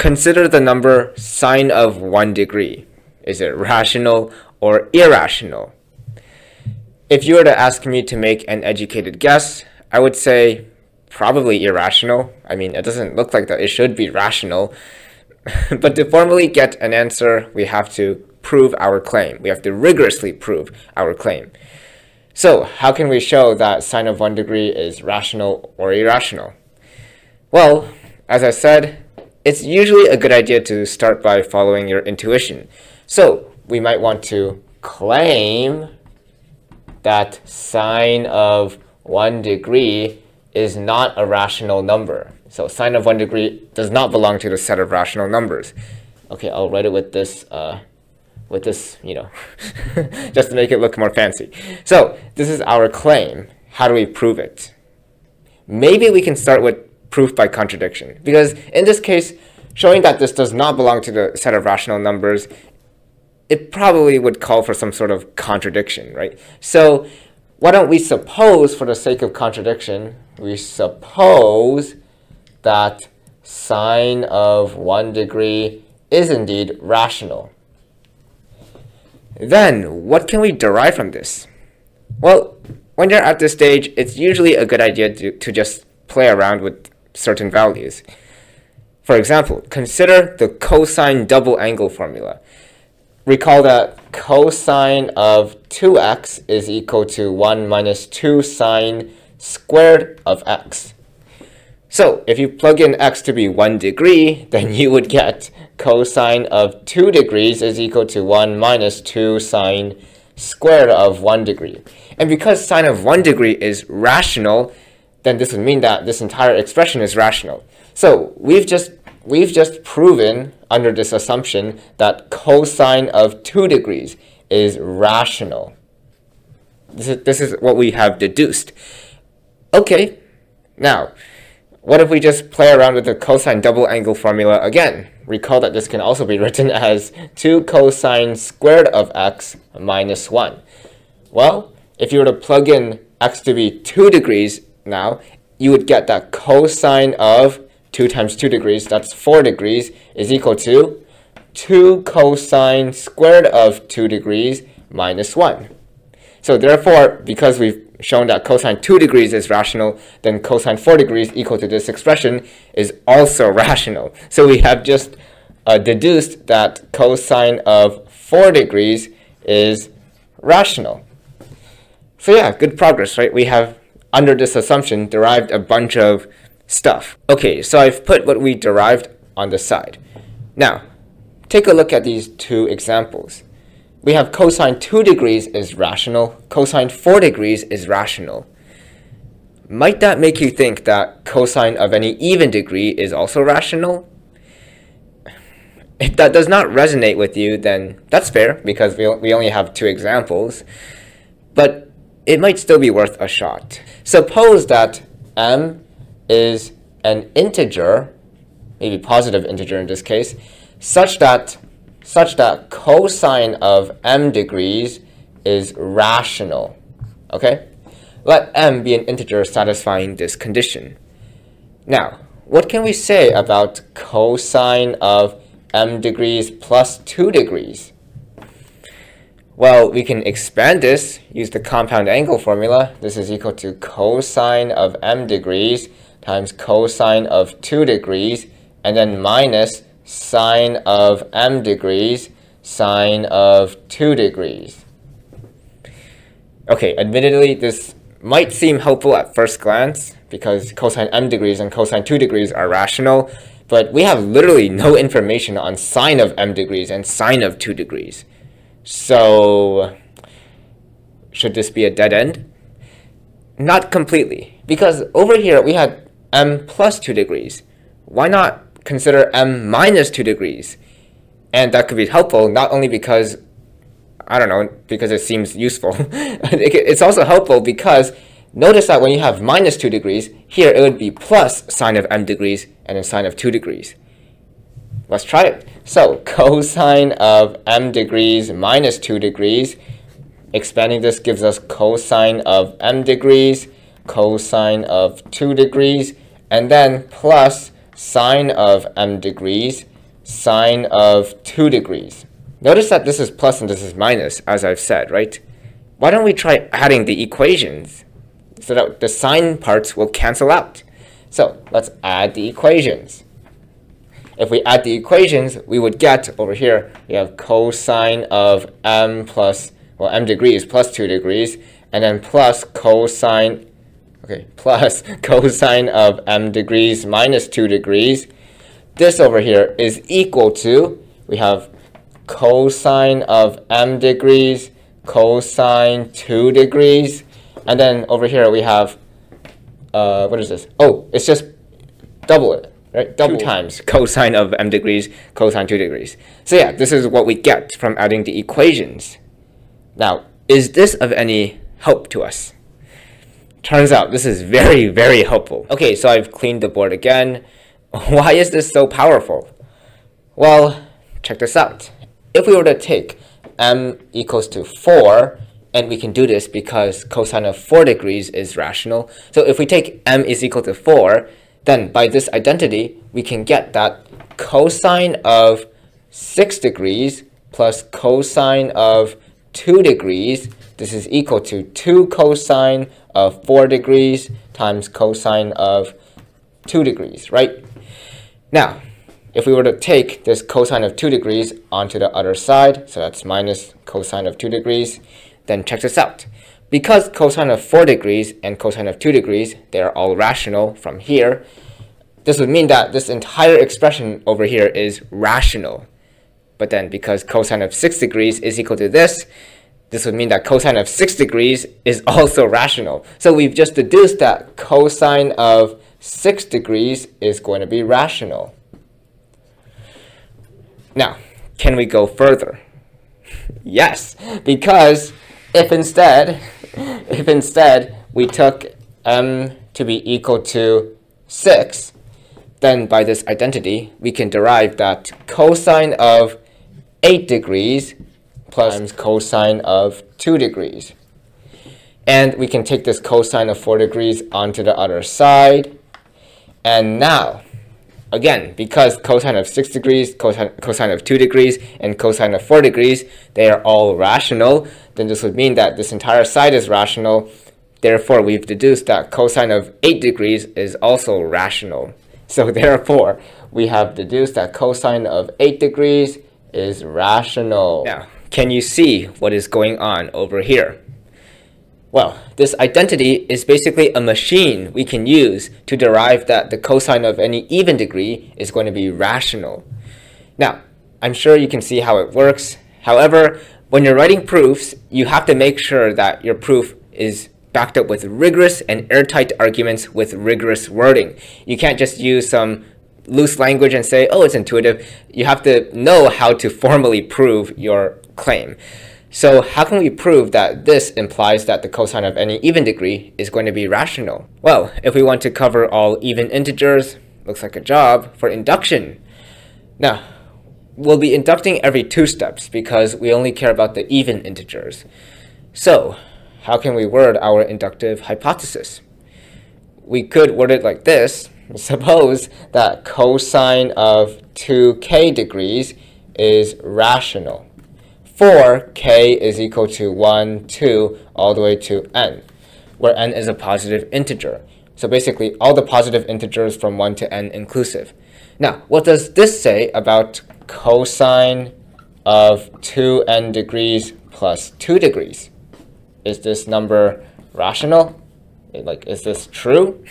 Consider the number sine of 1 degree. Is it rational or irrational? If you were to ask me to make an educated guess, I would say probably irrational. I mean, it doesn't look like that. It should be rational. But to formally get an answer, we have to prove our claim. We have to rigorously prove our claim. So how can we show that sine of 1 degree is rational or irrational? Well, as I said, it's usually a good idea to start by following your intuition. So we might want to claim that sine of 1 degree is not a rational number. So sine of 1 degree does not belong to the set of rational numbers. Okay, I'll write it with this, you know, just to make it look more fancy. So this is our claim. How do we prove it? Maybe we can start with proof by contradiction, because in this case, showing that this does not belong to the set of rational numbers, it probably would call for some sort of contradiction, right? So why don't we suppose, for the sake of contradiction, we suppose that sine of 1 degree is indeed rational. Then what can we derive from this? Well, when you're at this stage, it's usually a good idea to just play around with certain values. For example, consider the cosine double angle formula. Recall that cosine of 2x is equal to 1 minus 2 sine squared of x. So if you plug in x to be 1 degree, then you would get cosine of 2 degrees is equal to 1 minus 2 sine squared of 1 degree. And because sine of 1 degree is rational, then this would mean that this entire expression is rational. So we've just proven, under this assumption, that cosine of 2 degrees is rational. This is what we have deduced. Okay, now, what if we just play around with the cosine double angle formula again? Recall that this can also be written as 2 cosine squared of x minus 1. Well, if you were to plug in x to be 2 degrees, now, you would get that cosine of 2 times 2 degrees, that's 4 degrees, is equal to 2 cosine squared of 2 degrees minus 1. So therefore, because we've shown that cosine 2 degrees is rational, then cosine 4 degrees equal to this expression is also rational. So we have just deduced that cosine of 4 degrees is rational. So yeah, good progress, right? We have, under this assumption, derived a bunch of stuff. Okay, so I've put what we derived on the side. Now, take a look at these two examples. We have cosine 2 degrees is rational, cosine 4 degrees is rational. Might that make you think that cosine of any even degree is also rational? If that does not resonate with you, then that's fair, because we only have two examples. But it might still be worth a shot. Suppose that m is an integer, maybe positive integer in this case, such that cosine of m degrees is rational. Okay? Let m be an integer satisfying this condition. Now, what can we say about cosine of m degrees plus 2 degrees? Well, we can expand this, use the compound angle formula. This is equal to cosine of m degrees times cosine of 2 degrees, and then minus sine of m degrees, sine of 2 degrees. Okay, admittedly, this might seem helpful at first glance, because cosine m degrees and cosine 2 degrees are rational, but we have literally no information on sine of m degrees and sine of 2 degrees. So, should this be a dead end? Not completely, because over here we had m plus 2 degrees. Why not consider m minus 2 degrees? And that could be helpful, not only because, I don't know, because it seems useful. It's also helpful because notice that when you have minus 2 degrees, here it would be plus sine of m degrees and then sine of 2 degrees. Let's try it. So cosine of m degrees minus 2 degrees. Expanding this gives us cosine of m degrees, cosine of 2 degrees, and then plus sine of m degrees, sine of 2 degrees. Notice that this is plus and this is minus, as I've said, right? Why don't we try adding the equations so that the sine parts will cancel out? So let's add the equations. If we add the equations, we would get, over here, we have cosine of m plus, well, m degrees plus 2 degrees, and then plus cosine, okay, plus cosine of m degrees minus 2 degrees. This over here is equal to, we have cosine of m degrees, cosine 2 degrees, and then over here we have, what is this? Oh, it's just double it, right? Double times cosine of m degrees, cosine 2 degrees. So yeah, this is what we get from adding the equations. Now, is this of any help to us? Turns out this is very, very helpful. Okay, so I've cleaned the board again. Why is this so powerful? Well, check this out. If we were to take m equals to 4, and we can do this because cosine of 4 degrees is rational. So if we take m is equal to 4, then by this identity, we can get that cosine of 6 degrees plus cosine of 2 degrees, this is equal to 2 cosine of 4 degrees times cosine of 2 degrees, right? Now, if we were to take this cosine of 2 degrees onto the other side, so that's minus cosine of 2 degrees, then check this out. Because cosine of 4 degrees and cosine of 2 degrees, they are all rational from here, this would mean that this entire expression over here is rational. But then because cosine of 6 degrees is equal to this, this would mean that cosine of 6 degrees is also rational. So we've just deduced that cosine of 6 degrees is going to be rational. Now, can we go further? Yes, because if instead we took m to be equal to 6, then by this identity, we can derive that cosine of 8 degrees plus cosine of 2 degrees. And we can take this cosine of 4 degrees onto the other side. And now, again, because cosine of 6 degrees, cosine of 2 degrees, and cosine of 4 degrees, they are all rational, then this would mean that this entire side is rational. Therefore, we've deduced that cosine of 8 degrees is also rational. So therefore, we have deduced that cosine of 8 degrees is rational. Now, can you see what is going on over here? Well, this identity is basically a machine we can use to derive that the cosine of any even degree is going to be rational. Now, I'm sure you can see how it works. However, when you're writing proofs, you have to make sure that your proof is backed up with rigorous and airtight arguments with rigorous wording. You can't just use some loose language and say, oh, it's intuitive. You have to know how to formally prove your claim. So how can we prove that this implies that the cosine of any even degree is going to be rational? Well, if we want to cover all even integers, looks like a job for induction. Now, we'll be inducting every 2 steps because we only care about the even integers. So, how can we word our inductive hypothesis? We could word it like this. Suppose that cosine of 2k degrees is rational. For k is equal to 1, 2, all the way to n, where n is a positive integer. So basically, all the positive integers from 1 to n inclusive. Now, what does this say about cosine of 2n degrees plus 2 degrees? Is this number rational? Like, is this true?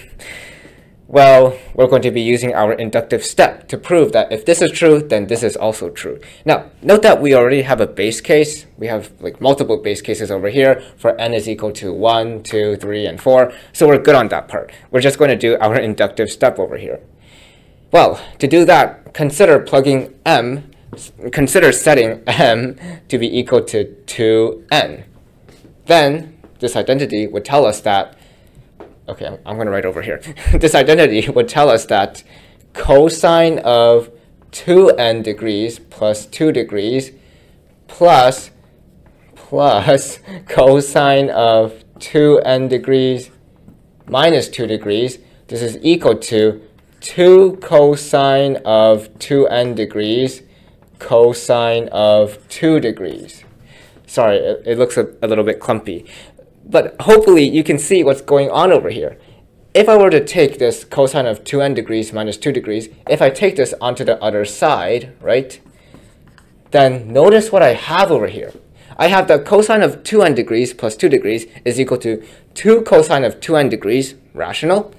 Well, we're going to be using our inductive step to prove that if this is true, then this is also true. Now, note that we already have a base case. We have like multiple base cases over here for n is equal to 1, 2, 3, and 4. So we're good on that part. We're just going to do our inductive step over here. Well, to do that, consider setting m to be equal to 2n. Then this identity would tell us that, okay, I'm going to write over here. This identity would tell us that cosine of 2n degrees plus 2 degrees plus cosine of 2n degrees minus 2 degrees, this is equal to 2 cosine of 2n degrees cosine of 2 degrees. Sorry, it looks a little bit clumpy. But hopefully you can see what's going on over here. If I were to take this cosine of 2n degrees minus 2 degrees, if I take this onto the other side, right, then notice what I have over here. I have the cosine of 2n degrees plus 2 degrees is equal to 2 cosine of 2n degrees, rational,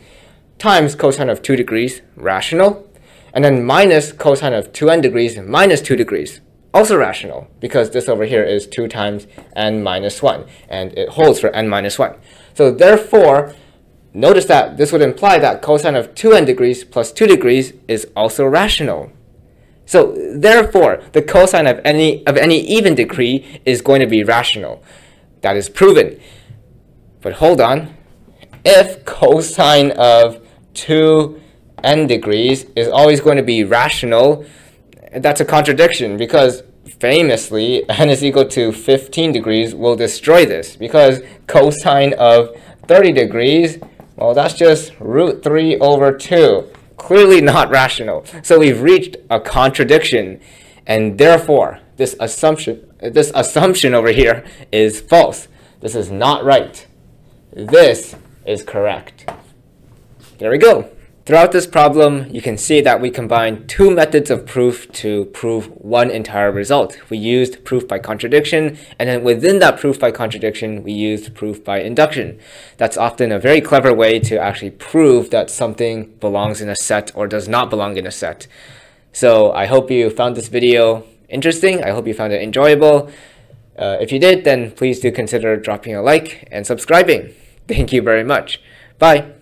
times cosine of 2 degrees, rational, and then minus cosine of 2n degrees minus 2 degrees, also rational, because this over here is 2 times n minus 1, and it holds for n minus 1. So therefore, notice that this would imply that cosine of 2n degrees plus 2 degrees is also rational. So therefore, the cosine of any even degree is going to be rational. That is proven. But hold on. If cosine of 2n degrees is always going to be rational, that's a contradiction, because famously, n is equal to 15 degrees will destroy this, because cosine of 30 degrees, well, that's just root 3 over 2. Clearly not rational. So we've reached a contradiction, and therefore, this assumption over here is false. This is not right. This is correct. There we go. Throughout this problem, you can see that we combined two methods of proof to prove one entire result. We used proof by contradiction, and then within that proof by contradiction, we used proof by induction. That's often a very clever way to actually prove that something belongs in a set or does not belong in a set. So I hope you found this video interesting. I hope you found it enjoyable. If you did, then please do consider dropping a like and subscribing. Thank you very much. Bye.